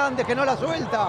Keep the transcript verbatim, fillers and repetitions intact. Antes que no la suelta.